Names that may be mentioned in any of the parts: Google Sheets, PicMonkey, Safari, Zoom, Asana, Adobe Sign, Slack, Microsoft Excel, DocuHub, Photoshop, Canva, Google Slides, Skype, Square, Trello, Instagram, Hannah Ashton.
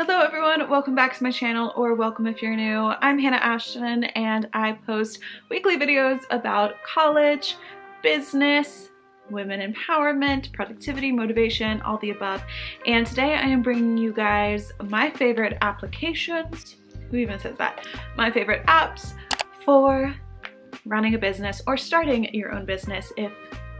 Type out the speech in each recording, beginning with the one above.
Hello everyone, welcome back to my channel, or welcome if you're new. I'm Hannah Ashton and I post weekly videos about college, business, women empowerment, productivity, motivation, all the above. And today I am bringing you guys my favorite applications, who even says that? My favorite apps for running a business or starting your own business if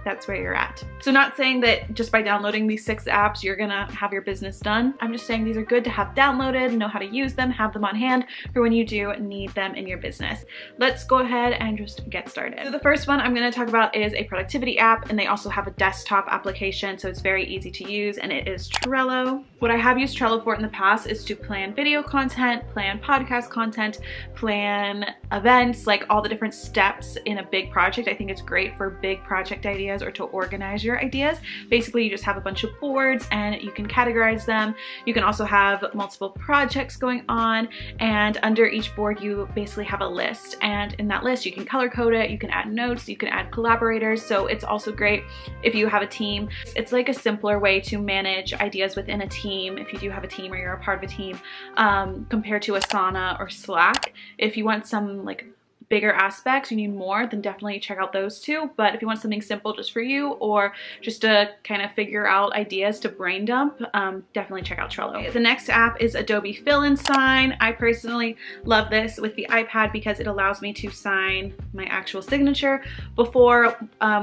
that's where you're at. So not saying that just by downloading these 6 apps, you're gonna have your business done. I'm just saying these are good to have downloaded, know how to use them, have them on hand for when you do need them in your business. Let's go ahead and just get started. So the first one I'm gonna talk about is a productivity app, and they also have a desktop application, so it's very easy to use, and it is Trello. What I have used Trello for in the past is to plan video content, plan podcast content, plan events, like all the different steps in a big project. I think it's great for big project ideas, or to organize your ideas. Basically, you just have a bunch of boards and you can categorize them. You can also have multiple projects going on, and under each board you basically have a list, and in that list you can color code it, you can add notes, you can add collaborators. So it's also great if you have a team. It's like a simpler way to manage ideas within a team if you do have a team or you're a part of a team, compared to Asana or Slack. If you want some like bigger aspects, you need more, then definitely check out those two. But if you want something simple just for you, or just to kind of figure out ideas to brain dump, definitely check out Trello. The next app is Adobe Sign. I personally love this with the iPad because it allows me to sign my actual signature. Before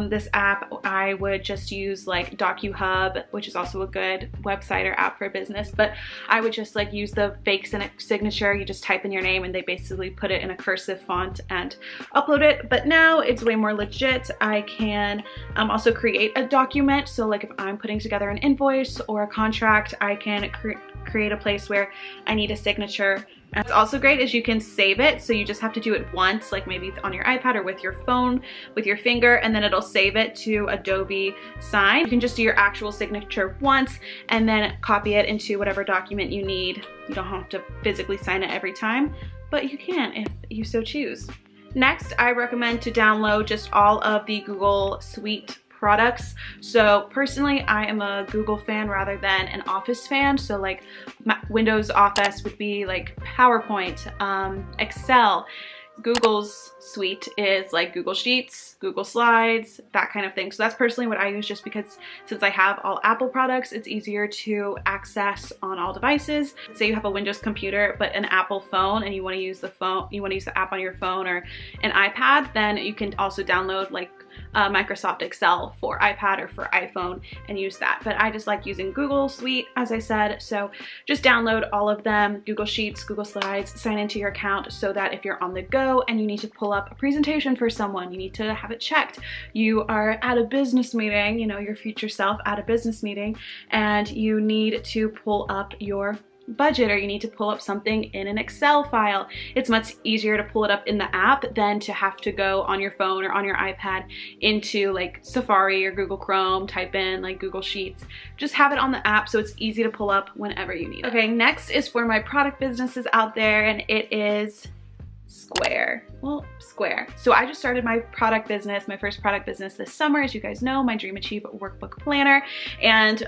this app, I would just use like DocuHub, which is also a good website or app for business, but I would just like use the fake signature. You just type in your name and they basically put it in a cursive font and upload it. But now it's way more legit. I can also create a document. So like if I'm putting together an invoice or a contract, I can create a place where I need a signature. And what's also great is you can save it. So you just have to do it once, like maybe on your iPad or with your phone, with your finger, and then it'll save it to Adobe Sign. You can just do your actual signature once and then copy it into whatever document you need. You don't have to physically sign it every time, but you can if you so choose. Next, I recommend to download just all of the Google Suite products. So personally, I am a Google fan rather than an Office fan. So like Windows Office would be like PowerPoint, Excel. Google's suite is like Google Sheets, Google Slides, that kind of thing. So that's personally what I use, just because since I have all Apple products, it's easier to access on all devices. Say you have a Windows computer but an Apple phone, and you want to use the phone, you want to use the app on your phone or an iPad, then you can also download like Microsoft Excel for iPad or for iPhone and use that. But I just like using Google Suite, as I said, so just download all of them, Google Sheets, Google Slides, sign into your account so that if you're on the go and you need to pull up a presentation for someone, you need to have it checked, you are at a business meeting, you know, your future self at a business meeting, and you need to pull up your budget, or you need to pull up something in an Excel file. It's much easier to pull it up in the app than to have to go on your phone or on your iPad into like Safari or Google Chrome, type in like Google Sheets. Just have it on the app so it's easy to pull up whenever you need it. Okay, next is for my product businesses out there, and it is Square. Well, Square. So I just started my product business, my first product business this summer, as you guys know, my Dream Achieve workbook planner. And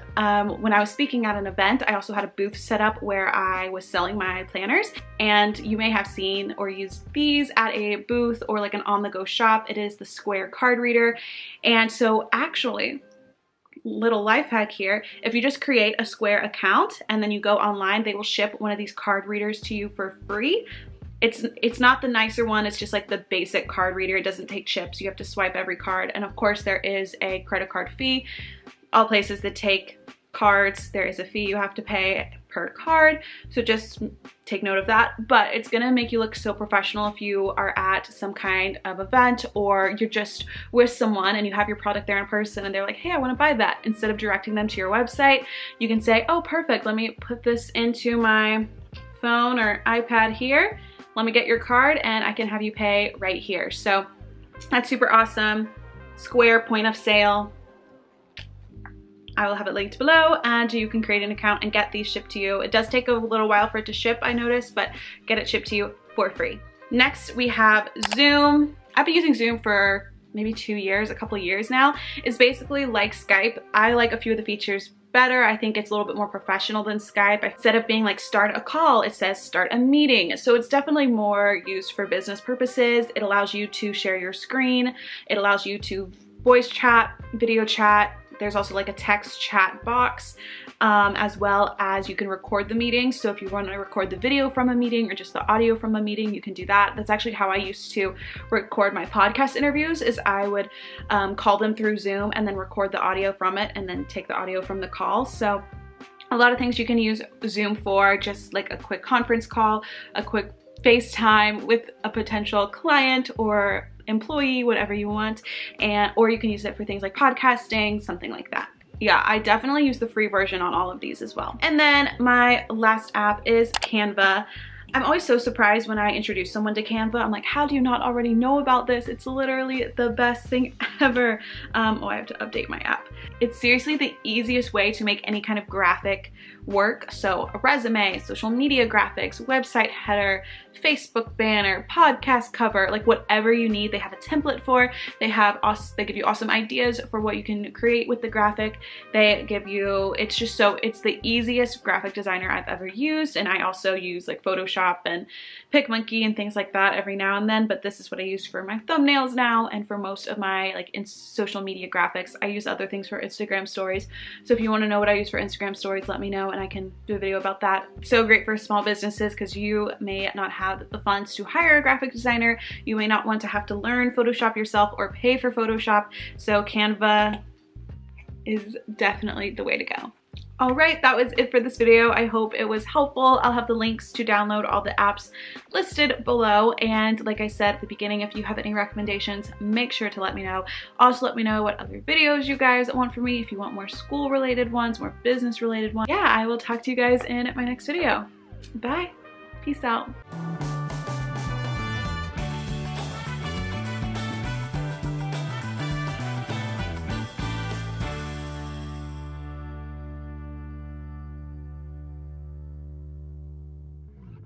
when I was speaking at an event, I also had a booth set up where I was selling my planners. And you may have seen or used these at a booth or like an on-the-go shop. It is the Square card reader. And so actually, little life hack here, if you just create a Square account and then you go online, they will ship one of these card readers to you for free. It's not the nicer one, it's just like the basic card reader. It doesn't take chips, you have to swipe every card, and of course there is a credit card fee. All places that take cards, there is a fee you have to pay per card, so just take note of that. But it's gonna make you look so professional if you are at some kind of event, or you're just with someone and you have your product there in person and they're like, hey, I want to buy that. Instead of directing them to your website, you can say, oh perfect, let me put this into my phone or iPad here, let me get your card, and I can have you pay right here. So that's super awesome. Square point of sale, I will have it linked below, and you can create an account and get these shipped to you. It does take a little while for it to ship, I noticed, but get it shipped to you for free. Next we have Zoom. I've been using Zoom for maybe a couple years now. It's basically like Skype. I like a few of the features better. I think it's a little bit more professional than Skype. Instead of being like start a call, it says start a meeting. So it's definitely more used for business purposes. It allows you to share your screen. It allows you to voice chat, video chat. There's also like a text chat box, as well as you can record the meeting. So if you want to record the video from a meeting or just the audio from a meeting, you can do that. That's actually how I used to record my podcast interviews, is I would call them through Zoom and then record the audio from it and then take the audio from the call. So a lot of things you can use Zoom for, just like a quick conference call, a quick FaceTime with a potential client or employee, whatever you want, or you can use it for things like podcasting, something like that. Yeah, I definitely use the free version on all of these as well. And then my last app is Canva. I'm always so surprised when I introduce someone to Canva. I'm like, how do you not already know about this? It's literally the best thing ever. Oh, I have to update my app. It's seriously the easiest way to make any kind of graphic work. So a resume, social media graphics, website header, Facebook banner, podcast cover, like whatever you need. They have a template for. They give you awesome ideas for what you can create with the graphic. They give you, it's the easiest graphic designer I've ever used. And I also use like Photoshop and PicMonkey and things like that every now and then, but this is what I use for my thumbnails now, and for most of my like social media graphics. I use other things for Instagram stories, so if you want to know what I use for Instagram stories, let me know and I can do a video about that. So great for small businesses, because you may not have the funds to hire a graphic designer, you may not want to have to learn Photoshop yourself or pay for Photoshop, so Canva is definitely the way to go. All right, that was it for this video. I hope it was helpful. I'll have the links to download all the apps listed below. And like I said at the beginning, if you have any recommendations, make sure to let me know. Also let me know what other videos you guys want from me, if you want more school-related ones, more business-related ones. Yeah, I will talk to you guys in my next video. Bye. Peace out.